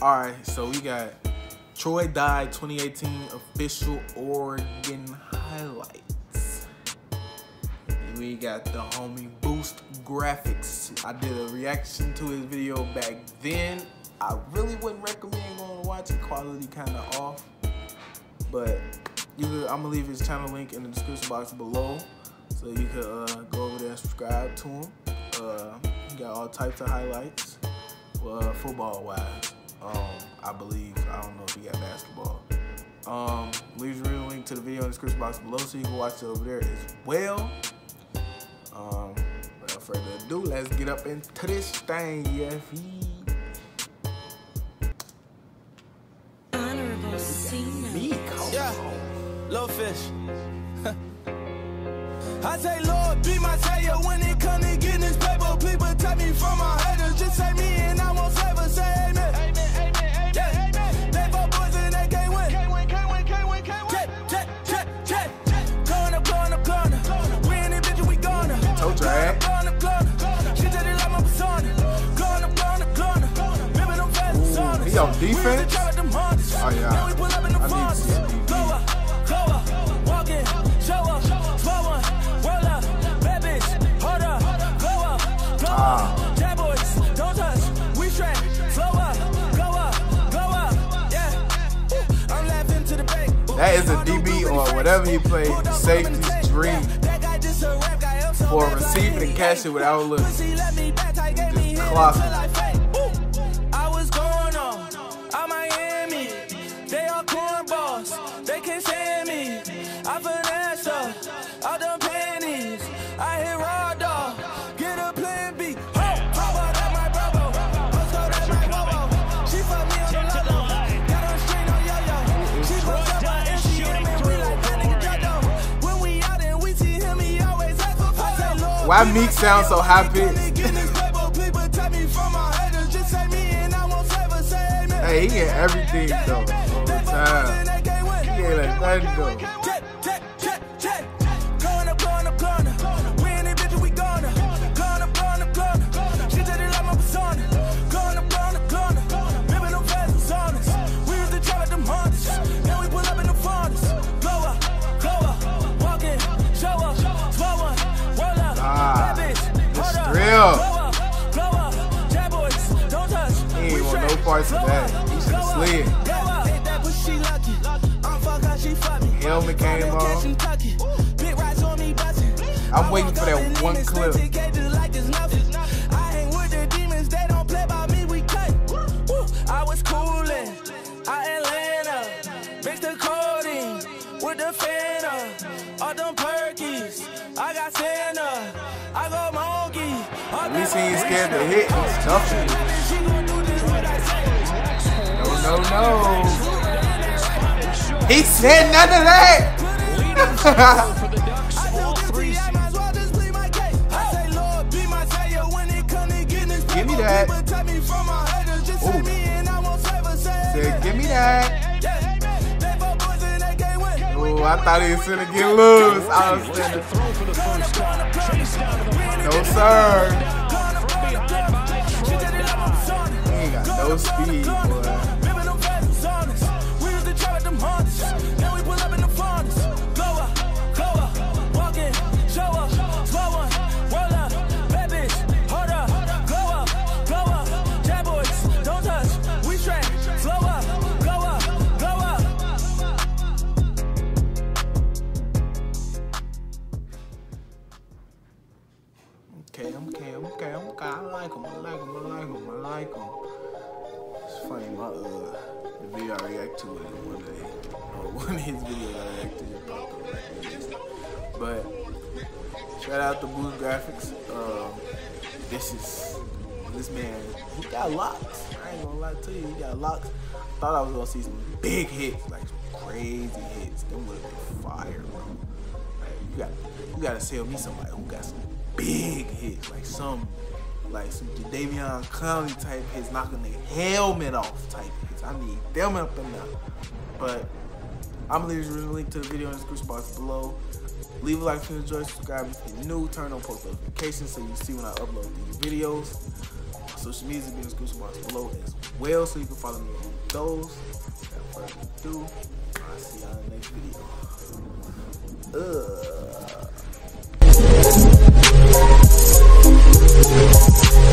All right, so we got Troy Dye 2018 official Oregon highlights. And we got the homie Boost graphics. I did a reaction to his video back then. I really wouldn't recommend going to watch it. Quality kind of off, but I'm gonna leave his channel link in the description box below, so you could go over there and subscribe to him. He got all types of highlights, football wise. I believe, I don't know if he got basketball. Leave the link to the video in the description box below, so you can watch it over there as well. Without further ado, let's get up into this thing, yeah. Little fish. I say, Lord, be my savior when it come to getting this paper. People take me from my haters, just say me and I won't flavor. Say amen. Amen, amen, amen, yeah. Amen. They four boys and they can't win. Can't win, can't win, can't win, can't win. Check, check, check, check. Corner, corner, corner. We in it, bitch, we gonna. Told you, right? Corner, corner, corner. She said it like my persona. Corner, corner, corner. Remember them fast on us. He on defense? Oh, yeah. Now we pull up in the forest. That is a DB or whatever he played, safety's dream. For receiving and catching without looking. Just clock. I was going on. I'm Miami. They are cornballs. They can't stand me. I finesse up. I done panties. I hit raw dog. Get a plan B. Why Meek sound so happy? Hey, he get everything though, all the time. He ain't let nothing go. Parts of that. He should have slid. Helmet came off. I'm waiting for that one clip. I ain't with the demons, they don't play by me, we cut. I was coolin', I Atlanta, Mr. Cody, with the Fanta, all them perkies, I got Santa, I got Monkey. At least he ain't scared to hit, it's tough. No, no. He said none of that. Give me that. Said, give me that. Oh, I thought he was gonna get loose. I was gonna. No, sir. He ain't got no speed, boy. Okay, I like him, I like him, I like him, I like him. It's funny, my the video I react to it one day, or one of his videos I react to it. But shout out to Boost graphics. This man, he got locks. I ain't gonna lie to you, he got locks. Thought I was gonna see some big hits, like some crazy hits. Them would've been fire, bro. Like, you gotta sell me somebody who got some big hits, like some Ja'Davion Clowney type hits, knocking the helmet off type hits. I need them up and up. But I'm gonna leave the link to the video in the description box below. Leave a like if you enjoy, subscribe if you're new, turn on post notifications so you see when I upload these videos. social media be in the description box below as well, so you can follow me on those. Without further ado, I'll see y'all in the